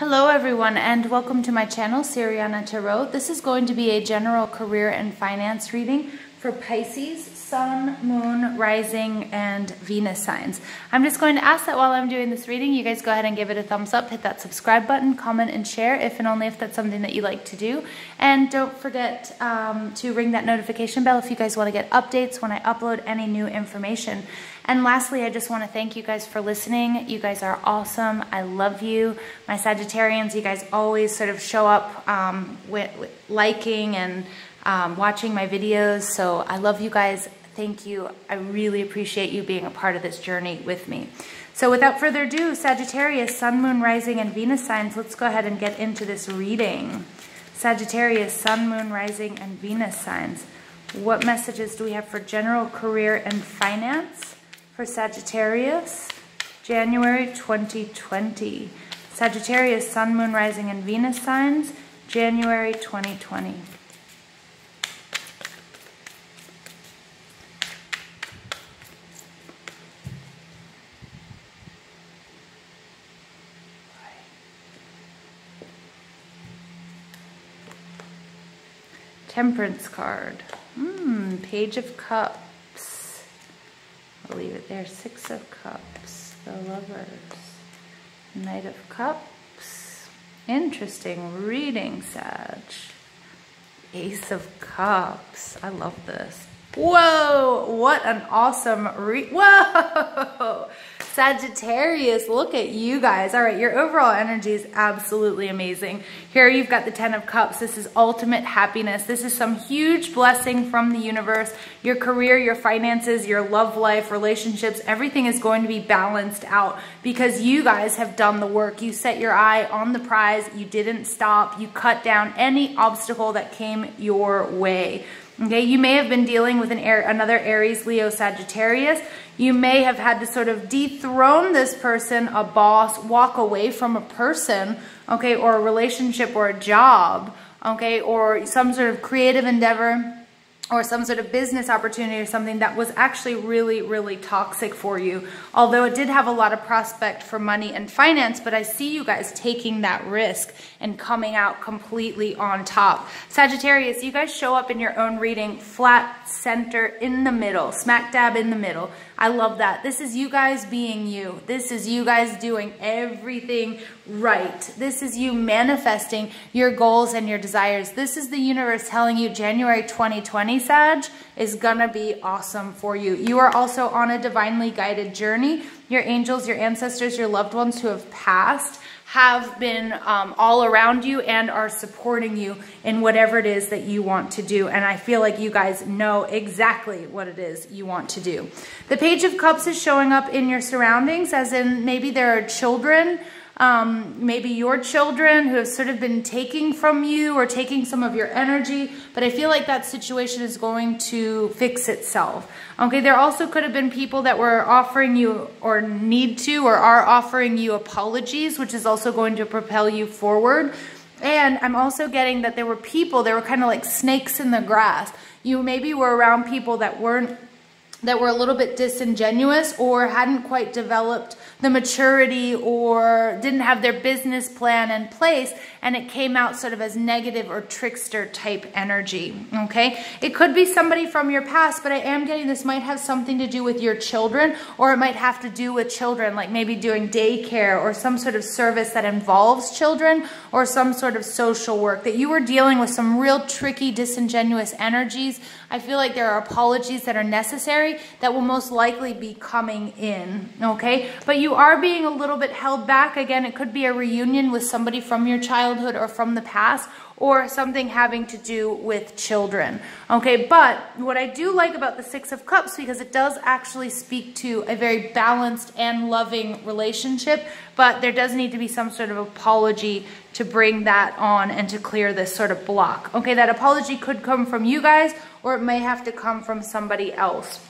Hello everyone and welcome to my channel, Siriana Tarot. This is going to be a general career and finance reading for Pisces, Sun, Moon, Rising, and Venus signs. I'm just going to ask that while I'm doing this reading, you guys go ahead and give it a thumbs up, hit that subscribe button, comment and share if and only if that's something that you like to do. And don't forget to ring that notification bell if you guys want to get updates when I upload any new information. And lastly, I just want to thank you guys for listening. You guys are awesome. I love you. My Sagittarians, you guys always sort of show up with liking and watching my videos. So I love you guys. Thank you. I really appreciate you being a part of this journey with me. So without further ado, Sagittarius, Sun, Moon, Rising, and Venus signs, let's go ahead and get into this reading. Sagittarius, Sun, Moon, Rising, and Venus signs. What messages do we have for general career and finance for Sagittarius? January 2020. Sagittarius, Sun, Moon, Rising, and Venus signs, January 2020. Temperance card, Page of Cups, I'll leave it there, Six of Cups, the Lovers, Knight of Cups, interesting reading, Sag, Ace of Cups, I love this. Whoa, what an awesome whoa, Sagittarius, look at you guys. All right, your overall energy is absolutely amazing. Here you've got the Ten of Cups. This is ultimate happiness. This is some huge blessing from the universe. Your career, your finances, your love life, relationships, everything is going to be balanced out because you guys have done the work. You set your eye on the prize. You didn't stop. You cut down any obstacle that came your way. Okay, you may have been dealing with another Aries, Leo, Sagittarius. You may have had to sort of dethrone this person, a boss, walk away from a person, okay, or a relationship or a job, okay, or some sort of creative endeavor or some sort of business opportunity or something that was actually really, really toxic for you. Although it did have a lot of prospect for money and finance, but I see you guys taking that risk and coming out completely on top. Sagittarius, you guys show up in your own reading, flat, center, in the middle, smack dab in the middle. I love that. This is you guys being you. This is you guys doing everything right. This is you manifesting your goals and your desires. This is the universe telling you January 2020, Sag, is gonna be awesome for you. You are also on a divinely guided journey. Your angels, your ancestors, your loved ones who have passed have been all around you and are supporting you in whatever it is that you want to do. And I feel like you guys know exactly what it is you want to do. The Page of Cups is showing up in your surroundings, as in maybe there are children, maybe your children who have sort of been taking from you or taking some of your energy, but I feel like that situation is going to fix itself. Okay, there also could have been people that were offering you or need to or are offering you apologies, which is also going to propel you forward. And I'm also getting that there were people, they were kind of like snakes in the grass. You maybe were around people that were a little bit disingenuous or hadn't quite developed the maturity or didn't have their business plan in place, and it came out sort of as negative or trickster type energy, okay? It could be somebody from your past, but I am getting this might have something to do with your children, or it might have to do with children, like maybe doing daycare or some sort of service that involves children or some sort of social work, that you were dealing with some real tricky, disingenuous energies. I feel like there are apologies that are necessary that will most likely be coming in, okay? But you are being a little bit held back. Again, it could be a reunion with somebody from your childhood or from the past, or something having to do with children, okay? But what I do like about the Six of Cups, because it does actually speak to a very balanced and loving relationship, but there does need to be some sort of apology to bring that on and to clear this sort of block, okay? That apology could come from you guys, or it may have to come from somebody else.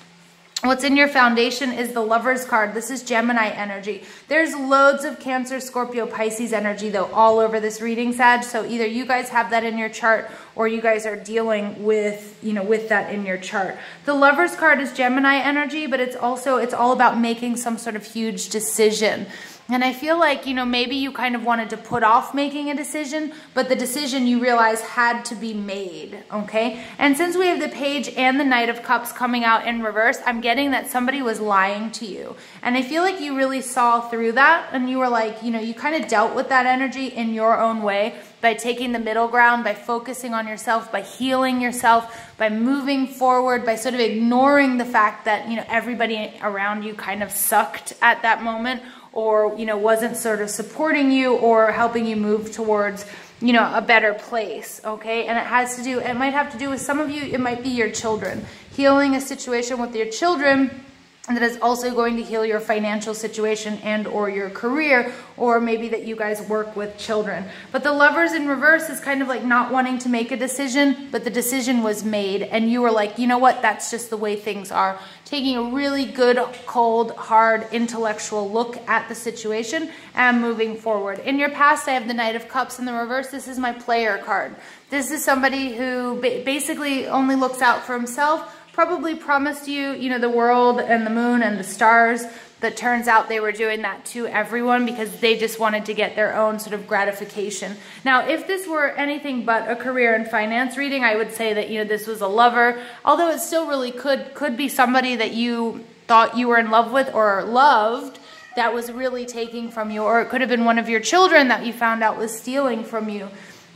What's in your foundation is the Lovers card. This is Gemini energy. There's loads of Cancer, Scorpio, Pisces energy, though, all over this reading, Sag. So either you guys have that in your chart or you guys are dealing with, you know, with that in your chart. The Lovers card is Gemini energy, but it's all about making some sort of huge decision. And I feel like, you know, maybe you kind of wanted to put off making a decision, but the decision you realize had to be made, okay? And since we have the Page and the Knight of Cups coming out in reverse, I'm getting that somebody was lying to you. And I feel like you really saw through that, and you were like, you know, you kind of dealt with that energy in your own way by taking the middle ground, by focusing on yourself, by healing yourself, by moving forward, by sort of ignoring the fact that, you know, everybody around you kind of sucked at that moment, or, you know, wasn't sort of supporting you or helping you move towards, you know, a better place, okay? And it has to do, it might have to do with some of you, it might be your children. Healing a situation with your children that is also going to heal your financial situation and or your career, or maybe that you guys work with children. But the Lovers in reverse is kind of like not wanting to make a decision, but the decision was made, and you were like, you know what, that's just the way things are. Taking a really good, cold, hard, intellectual look at the situation and moving forward. In your past, I have the Knight of Cups in the reverse. This is my player card. This is somebody who basically only looks out for himself, probably promised you, you know, the world and the moon and the stars, but turns out they were doing that to everyone because they just wanted to get their own sort of gratification. Now, if this were anything but a career and finance reading, I would say that, you know, this was a lover, although it still really could be somebody that you thought you were in love with or loved that was really taking from you, or it could have been one of your children that you found out was stealing from you.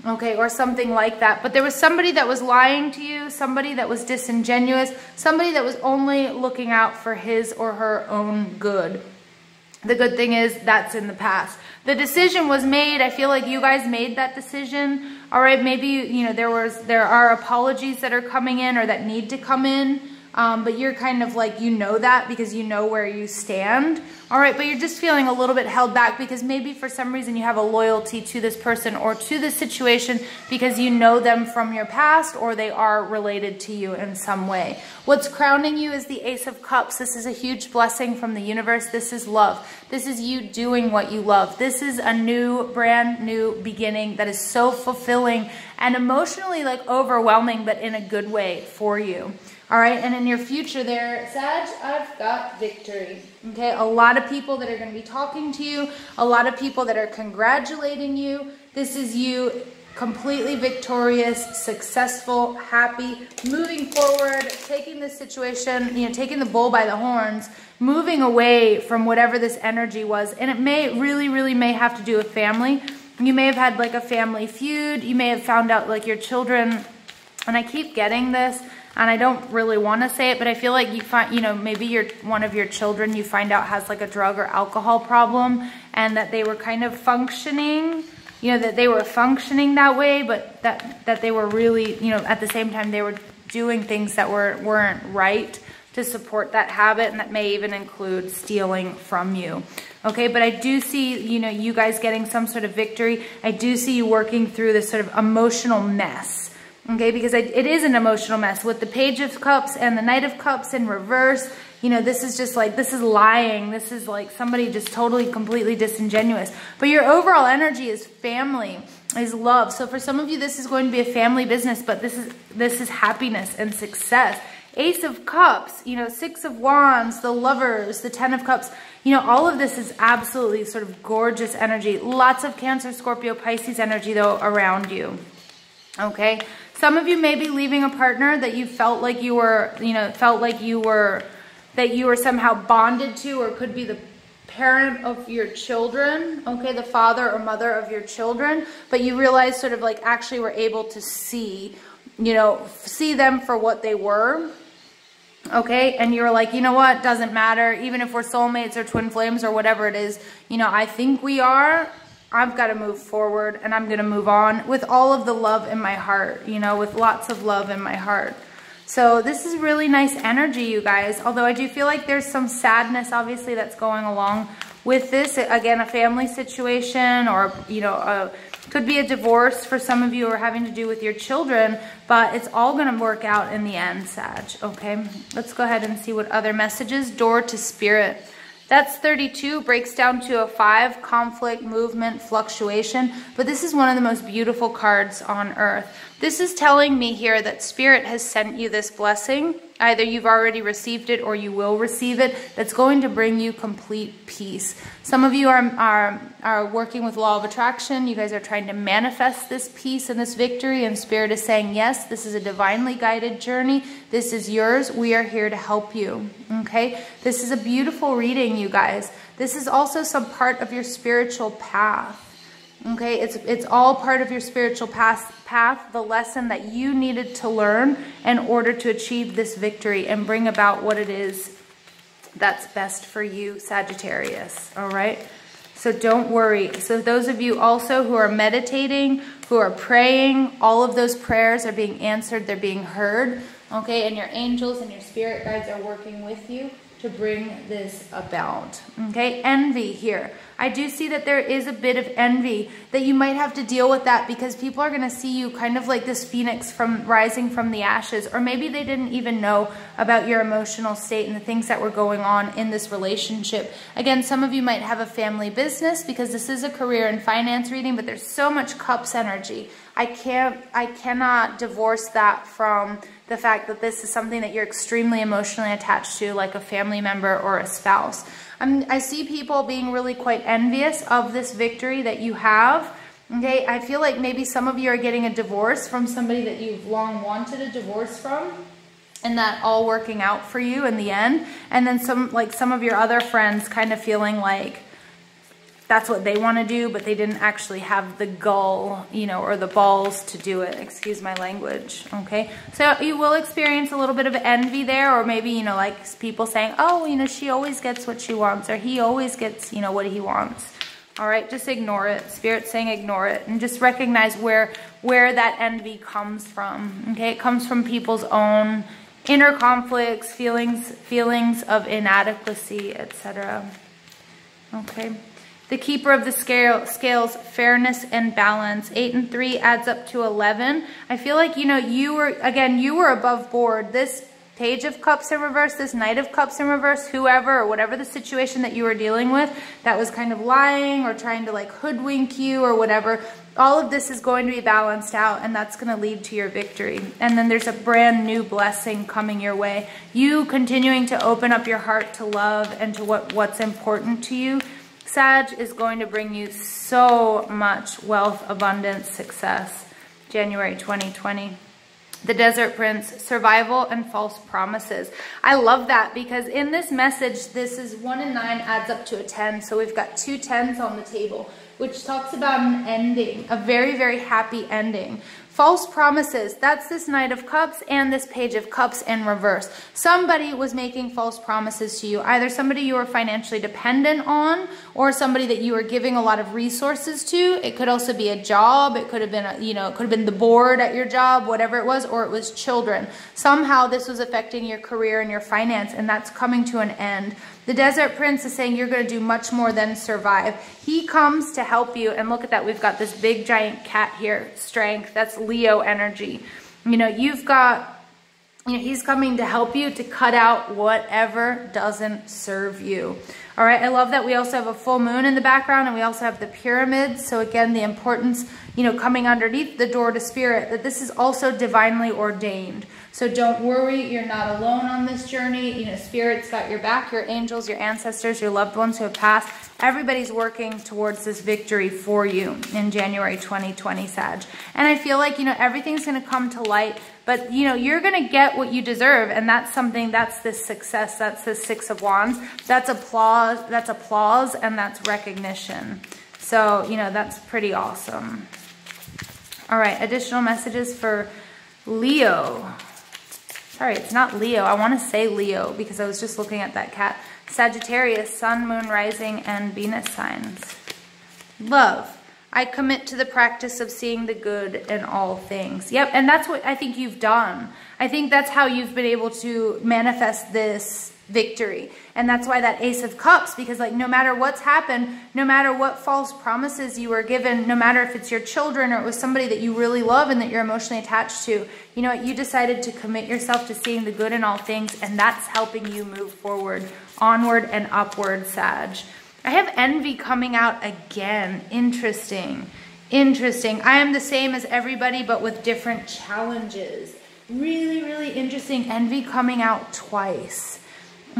Okay, or something like that. But there was somebody that was lying to you, somebody that was disingenuous, somebody that was only looking out for his or her own good. The good thing is that's in the past. The decision was made. I feel like you guys made that decision. All right, maybe, you know, there are apologies that are coming in or that need to come in. But you're kind of like, you know that because you know where you stand. All right, but you're just feeling a little bit held back because maybe for some reason you have a loyalty to this person or to this situation because you know them from your past or they are related to you in some way. What's crowning you is the Ace of Cups. This is a huge blessing from the universe. This is love. This is you doing what you love. This is a new, brand new beginning that is so fulfilling and emotionally like overwhelming, but in a good way for you. All right, and in your future there, Sag, I've got victory. Okay, a lot of people that are going to be talking to you, a lot of people that are congratulating you. This is you completely victorious, successful, happy, moving forward, taking this situation, you know, taking the bull by the horns, moving away from whatever this energy was. And it may really may have to do with family. You may have had like a family feud. You may have found out like your children, and I keep getting this, and I don't really want to say it, but I feel like you find, you know, maybe one of your children you find out has like a drug or alcohol problem, and that they were kind of functioning, you know, that they were functioning that way, but that they were really, you know, at the same time they were doing things that weren't right to support that habit, and that may even include stealing from you. Okay, but I do see, you know, you guys getting some sort of victory. I do see you working through this sort of emotional mess. Okay, because it is an emotional mess with the Page of Cups and the Knight of Cups in reverse. You know, this is just like, this is lying. This is like somebody just totally, completely disingenuous. But your overall energy is family, is love. So for some of you, this is going to be a family business, but this is happiness and success. Ace of Cups, you know, Six of Wands, the Lovers, the Ten of Cups. You know, all of this is absolutely sort of gorgeous energy. Lots of Cancer, Scorpio, Pisces energy, though, around you. Okay. Some of you may be leaving a partner that you felt like you were, you know, that you were somehow bonded to, or could be the parent of your children, okay, the father or mother of your children, but you realize sort of like actually were able to see, you know, see them for what they were, okay, and you were like, you know what, doesn't matter, even if we're soulmates or twin flames or whatever it is, you know, I think we are, I've got to move forward, and I'm going to move on with all of the love in my heart, you know, with lots of love in my heart. So this is really nice energy, you guys, although I do feel like there's some sadness, obviously, that's going along with this. Again, a family situation, or, you know, could be a divorce for some of you, or having to do with your children, but it's all going to work out in the end, Sag, okay? Let's go ahead and see what other messages. Door to Spirit. That's 32, breaks down to a 5, conflict, movement, fluctuation. But this is one of the most beautiful cards on earth. This is telling me here that Spirit has sent you this blessing Either you've already received it or you will receive it. That's going to bring you complete peace. Some of you are working with law of attraction. You guys are trying to manifest this peace and this victory, and Spirit is saying, yes, this is a divinely guided journey. This is yours. We are here to help you, okay? This is a beautiful reading, you guys. This is also some part of your spiritual path. Okay, it's all part of your spiritual path, the lesson that you needed to learn in order to achieve this victory and bring about what it is that's best for you, Sagittarius, all right? So don't worry. So those of you also who are meditating, who are praying, all of those prayers are being answered, they're being heard, okay? And your angels and your spirit guides are working with you to bring this about, okay? Envy here. I do see that there is a bit of envy that you might have to deal with, that because people are gonna see you kind of like this phoenix from rising from the ashes, or maybe they didn't even know about your emotional state and the things that were going on in this relationship. Again, some of you might have a family business, because this is a career and finance reading, but there's so much cups energy. I cannot divorce that from the fact that this is something that you're extremely emotionally attached to, like a family member or a spouse. I see people being really quite envious of this victory that you have, okay? I feel like maybe some of you are getting a divorce from somebody that you've long wanted a divorce from, and that all working out for you in the end. And then some of your other friends kind of feeling like that's what they want to do, but they didn't actually have the gall, you know, or the balls to do it. Excuse my language, okay? So you will experience a little bit of envy there, or maybe, you know, like people saying, oh, you know, she always gets what she wants, or he always gets, you know, what he wants. All right, just ignore it. Spirit's saying ignore it, and just recognize where that envy comes from, okay? It comes from people's own inner conflicts, feelings of inadequacy, etc. Okay. The keeper of the scales, fairness and balance. 8 and 3 adds up to 11. I feel like, you know, you were above board. This Page of Cups in reverse, this Knight of Cups in reverse, whoever or whatever the situation that you were dealing with that was kind of lying or trying to like hoodwink you or whatever, all of this is going to be balanced out, and that's going to lead to your victory. And then there's a brand new blessing coming your way. You continuing to open up your heart to love and to what's important to you, Sag, is going to bring you so much wealth, abundance, success. January 2020. The Desert Prince, survival and false promises. I love that, because in this message, this is 1 and 9 adds up to a 10. So we've got 2 10s on the table, which talks about an ending, a very, very happy ending. False promises, that's this Knight of Cups and this Page of Cups in reverse. Somebody was making false promises to you, either somebody you were financially dependent on or somebody that you were giving a lot of resources to. It could also be a job, it could have been, it could have been the board at your job, whatever it was, or it was children. Somehow this was affecting your career and your finance, and that's coming to an end. The Desert Prince is saying you're going to do much more than survive. He comes to help you, and look at that. We've got this big giant cat here, strength. That's Leo energy. You know, you've got, you know, he's coming to help you to cut out whatever doesn't serve you. All right, I love that we also have a full moon in the background, and we also have the pyramids. So again, the importance, you know, coming underneath the door to spirit, that this is also divinely ordained. So don't worry, you're not alone on this journey. You know, Spirit's got your back, your angels, your ancestors, your loved ones who have passed. Everybody's working towards this victory for you in January 2020, Sag. And I feel like, you know, everything's going to come to light, but, you know, you're going to get what you deserve. And that's something, that's this success, that's this Six of Wands, that's applause, and that's recognition. So, you know, that's pretty awesome. All right, additional messages for Leo. Sorry, it's not Leo. I want to say Leo because I was just looking at that cat. Sagittarius, sun, moon, rising, and Venus signs. Love. I commit to the practice of seeing the good in all things. Yep, and that's what I think you've done. I think that's how you've been able to manifest this victory. And that's why that Ace of Cups, because like no matter what's happened, no matter what false promises you were given, no matter if it's your children or it was somebody that you really love and that you're emotionally attached to, you know what, you decided to commit yourself to seeing the good in all things, and that's helping you move forward, onward and upward, Sag. I have envy coming out again. Interesting. I am the same as everybody, but with different challenges. Really, really interesting. Envy coming out twice.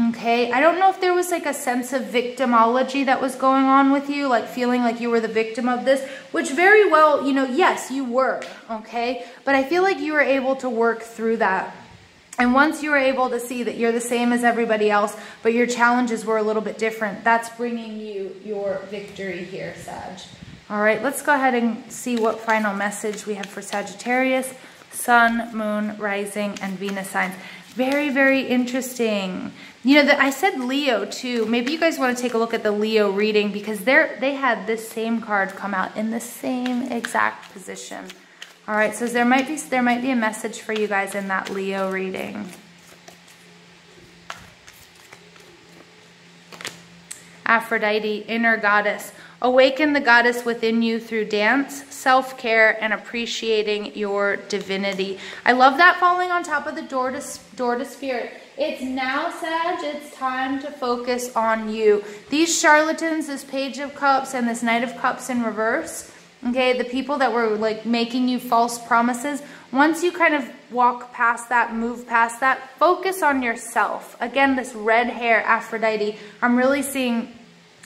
Okay, I don't know if there was like a sense of victimology that was going on with you, like feeling like you were the victim of this, which very well, you know, yes, you were, okay? But I feel like you were able to work through that. And once you were able to see that you're the same as everybody else, but your challenges were a little bit different, that's bringing you your victory here, Sag. All right, let's go ahead and see what final message we have for Sagittarius. Sun, Moon, Rising, and Venus signs. Very, very interesting. You know, I said Leo too. Maybe you guys want to take a look at the Leo reading because they had this same card come out in the same exact position. All right, so there might be a message for you guys in that Leo reading. Aphrodite, inner goddess. Awaken the goddess within you through dance, self-care, and appreciating your divinity. I love that falling on top of the door to spirit. It's now, Sag. It's time to focus on you. These charlatans, this Page of Cups and this Knight of Cups in reverse, okay, the people that were like making you false promises, once you kind of walk past that, move past that, focus on yourself. Again, this red hair, Aphrodite, I'm really seeing...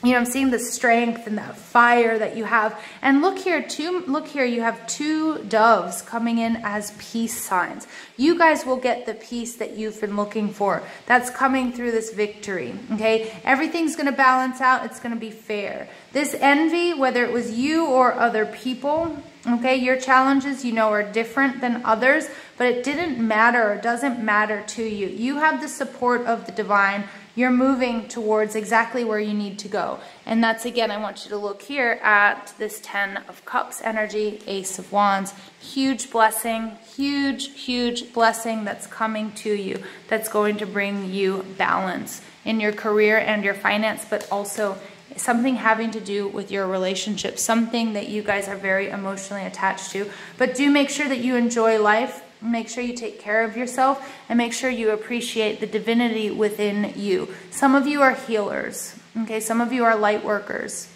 You know, I'm seeing the strength and that fire that you have. And look here, you have two doves coming in as peace signs. You guys will get the peace that you've been looking for. That's coming through this victory, okay? Everything's going to balance out. It's going to be fair. This envy, whether it was you or other people, okay, your challenges, you know, are different than others, but it didn't matter or doesn't matter to you. You have the support of the divine. You're moving towards exactly where you need to go. And that's, again, I want you to look here at this 10 of Cups energy, Ace of Wands. Huge blessing, huge, huge blessing that's coming to you that's going to bring you balance in your career and your finance, but also something having to do with your relationship, something that you guys are very emotionally attached to. But do make sure that you enjoy life. Make sure you take care of yourself and make sure you appreciate the divinity within you. Some of you are healers, okay? Some of you are light workers.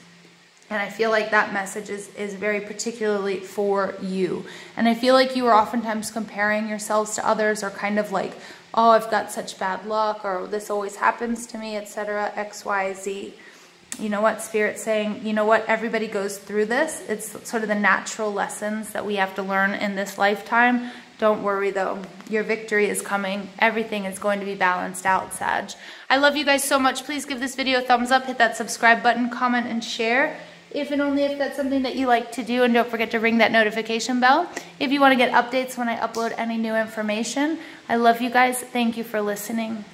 And I feel like that message is very particularly for you. And I feel like you are oftentimes comparing yourselves to others or kind of like, oh, I've got such bad luck or this always happens to me, etc., X, Y, Z. You know what, Spirit's saying, you know what, everybody goes through this. It's sort of the natural lessons that we have to learn in this lifetime. Don't worry, though. Your victory is coming. Everything is going to be balanced out, Sag. I love you guys so much. Please give this video a thumbs up. Hit that subscribe button, comment, and share. If and only if that's something that you like to do. And don't forget to ring that notification bell if you want to get updates when I upload any new information. I love you guys. Thank you for listening.